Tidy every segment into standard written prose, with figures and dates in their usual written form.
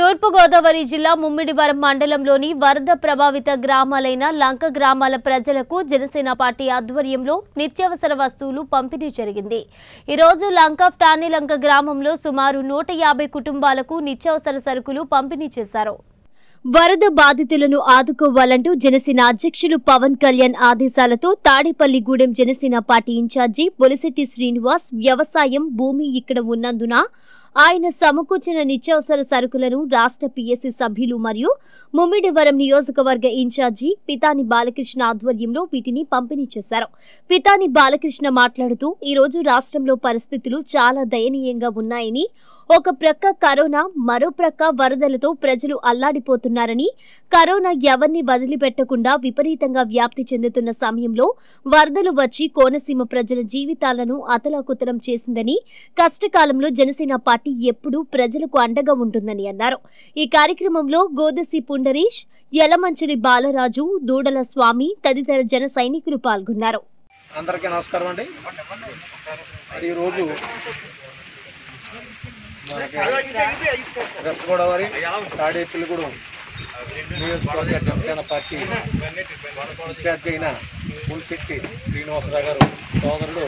తూర్పు గోదావరి జిల్లా ముమ్మిడివరం మండలంలోని వరద ప్రభావిత గ్రామాలైన లంకగ్రామాల ప్రజలకు జనసేన పార్టీ ఆధ్వర్యంలో నిత్యావసర వస్తువులు పంపిణీ జరిగింది। ఈ రోజు లంక టాని లంక గ్రామంలో సుమారు 150 కుటుంబాలకు నిత్యావసర సరుకులు పంపిణీ చేశారు। వరద బాధితులను ఆదుకోవాలంటూ జనసేన అధ్యక్షులు పవన్ కళ్యాణ్ ఆదేశాలతో తాడేపల్లిగూడెం జనసేన పార్టీ ఇన్ఛార్జి బొలిశెట్టి శ్రీనివాస్ వ్యవసాయం భూమి ఇక్కడ ఉన్నందున ఆయన సమకూర్చిన నిత్యావసర సరుకులను రాష్ట్ర పీఎస్సీ సభ్యులు మరియు ముమ్మిడివరం నియోజకవర్గ ఇన్ఛార్జి పితాని బాలకృష్ణ ఆధ్వర్యంలో వీటిని పంపిణీ చేశారు। పితాని బాలకృష్ణ మాట్లాడుతూ ఈ రోజు రాష్ట్రంలో పరిస్థితులు చాలా దయనీయంగా ఉన్నాయని, ఒక ప్రక్క కరోనా మరో ప్రక్క వరదలతో ప్రజలు అల్లాడిపోతున్నారని, కరోనా ఎవరిని వదిలిపెట్టకుండా విపరీతంగా వ్యాప్తి చెందుతున్న సమయంలో వరదలు వచ్చి కోనసీమ ప్రజల జీవితాలను అతలాకుతలం చేసిందని, కష్టకాలంలో జనసేన పార్టీ ఎప్పుడూ ప్రజలకు అండగా ఉంటుందని అన్నారు। ఈ కార్యక్రమంలో గోదసి పుండరీష్, యలమంచిలి బాలరాజు, దూడల స్వామి తదితర జన సైనికులు పాల్గొన్నారు। అందరికీ నమస్కారం అండి। ఈ రోజు వెస్ట్ గోదావరి తాడేపల్లిగూడెం నియోజకవర్గ జనసేన పార్టీ ఇన్ఛార్జ్ అయిన బొలిశెట్టి శ్రీనివాసరావు గారు సోదరుడు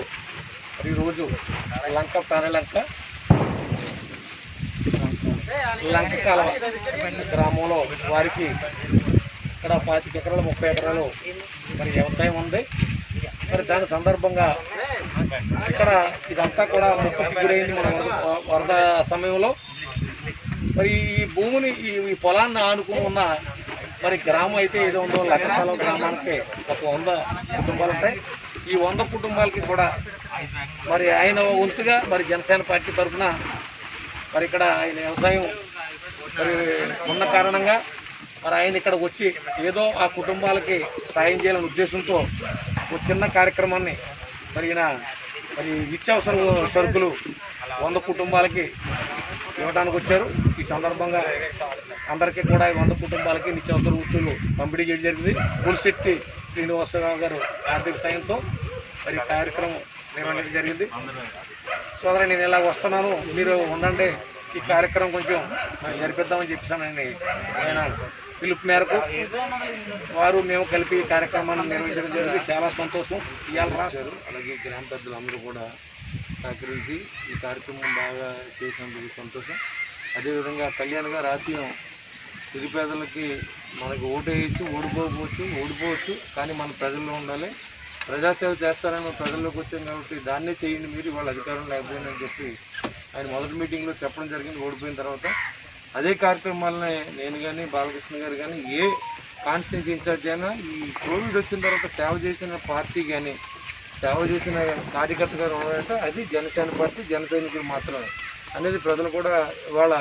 ఈరోజు లంక తానేలంక లంకకాల గ్రామంలో వారికి ఇక్కడ 25 ఎకరాలు 30 ఎకరాలు మరి వ్యవసాయం ఉంది। మరి దాని సందర్భంగా ఇక్కడ ఇదంతా కూడా ముప్పటికి గురైంది మన వరద సమయంలో। మరి ఈ భూమిని ఈ పొలాన్ని ఆనుకుని ఉన్న మరి గ్రామం అయితే ఏదో ఉందో లంకకాల గ్రామానికి ఒక 100 కుటుంబాలు ఉంటాయి। ఈ 100 కుటుంబాలకి కూడా మరి ఆయన వంతుగా మరి జనసేన పార్టీ తరఫున మరి ఇక్కడ ఆయన వ్యవసాయం మరి ఉన్న కారణంగా మరి ఆయన ఇక్కడ వచ్చి ఏదో ఆ కుటుంబాలకి సాయం చేయాలనే ఉద్దేశంతో ఒక చిన్న కార్యక్రమాన్ని మరి ఈయన మరి నిత్యావసర సరుకులు 100 కుటుంబాలకి ఇవ్వడానికి వచ్చారు। ఈ సందర్భంగా అందరికీ కూడా 100 కుటుంబాలకి నిత్యావసర వస్తువులు పంపిణీ చేయడం జరిగింది। బొలిశెట్టి శ్రీనివాసరావు గారు ఆర్థిక సాయంతో మరి కార్యక్రమం నిర్వహించడం జరిగింది। సోదరా, నేను ఇలా వస్తున్నాను, మీరు ఉండండి, ఈ కార్యక్రమం కొంచెం జరిపిద్దామని చెప్పానండి। ఆయన పిలుపు మేరకు వారు మేము కలిపి ఈ కార్యక్రమాన్ని నిర్వహించడం జరిగింది। చాలా సంతోషం ఇవాళ రాశారు। అలాగే గ్రామ పెద్దలందరూ కూడా సహకరించి ఈ కార్యక్రమం బాగా చేసినందుకు సంతోషం। అదేవిధంగా కళ్యాణ్ గారు ఆశయం నిరుపేదలకి మనకు ఓటేయచ్చు, ఓడిపోవచ్చు, కానీ మన ప్రజల్లో ఉండాలి, ప్రజాసేవ చేస్తారని ప్రజల్లోకి వచ్చాం కాబట్టి దాన్నే చేయండి, మీరు వాళ్ళ అధికారం లేకపోయిందని చెప్పి ఆయన మొదటి మీటింగ్లో చెప్పడం జరిగింది। ఓడిపోయిన తర్వాత అదే కార్యక్రమాలని నేను కానీ బాలకృష్ణ గారు కానీ ఏ కాన్స్టిట్యూన్సీ ఇన్ఛార్జ్ అయినా ఈ కోవిడ్ వచ్చిన తర్వాత సేవ చేసిన పార్టీ కానీ సేవ చేసిన కార్యకర్త గారు ఉన్నారంటే అది జనసేన పార్టీ జన సైనికులు మాత్రమే అనేది ప్రజలు కూడా ఇవాళ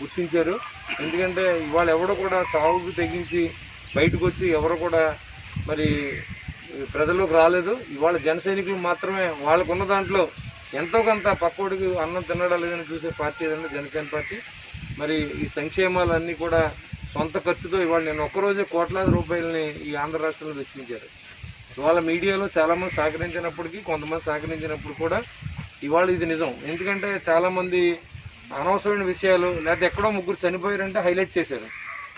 గుర్తించారు। ఎందుకంటే ఇవాళ ఎవరు కూడా చావుకు తెగించి బయటకు వచ్చి ఎవరు కూడా మరి ప్రజల్లోకి రాలేదు। ఇవాళ జన సైనికులు మాత్రమే వాళ్ళకున్న దాంట్లో ఎంతో కొంత పక్కోడికి అన్నం తినడం లేదని చూసే పార్టీ ఏదంటే జనసేన పార్టీ। మరి ఈ సంక్షేమాలన్నీ కూడా సొంత ఖర్చుతో ఇవాళ నేను ఒక్కరోజే కోట్లాది రూపాయలని ఈ ఆంధ్ర రాష్ట్రంలో వెచ్చించారు। ఇవాళ మీడియాలో చాలామంది సహకరించినప్పటికీ కొంతమంది సహకరించినప్పుడు కూడా ఇవాళ ఇది నిజం। ఎందుకంటే చాలామంది అనవసరమైన విషయాలు లేకపోతే ఎక్కడో ముగ్గురు చనిపోయారంటే హైలైట్ చేశారు,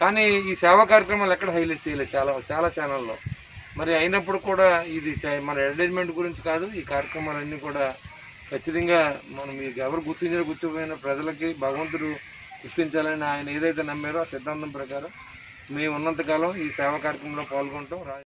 కానీ ఈ సేవా కార్యక్రమాలు ఎక్కడ హైలైట్ చేయలేదు చాలా ఛానల్లో। మరి అయినప్పుడు కూడా ఇది మన అడ్వర్టైజ్మెంట్ గురించి కాదు, ఈ కార్యక్రమాలన్నీ కూడా ఖచ్చితంగా మనం మీకు ఎవరు గుర్తించకపోయినా ప్రజలకి భగవంతుడు గుర్తించాలని ఆయన ఏదైతే నమ్మారో ఆ సిద్ధాంతం ప్రకారం మేము ఉన్నంతకాలం ఈ సేవా కార్యక్రమంలో పాల్గొంటాం।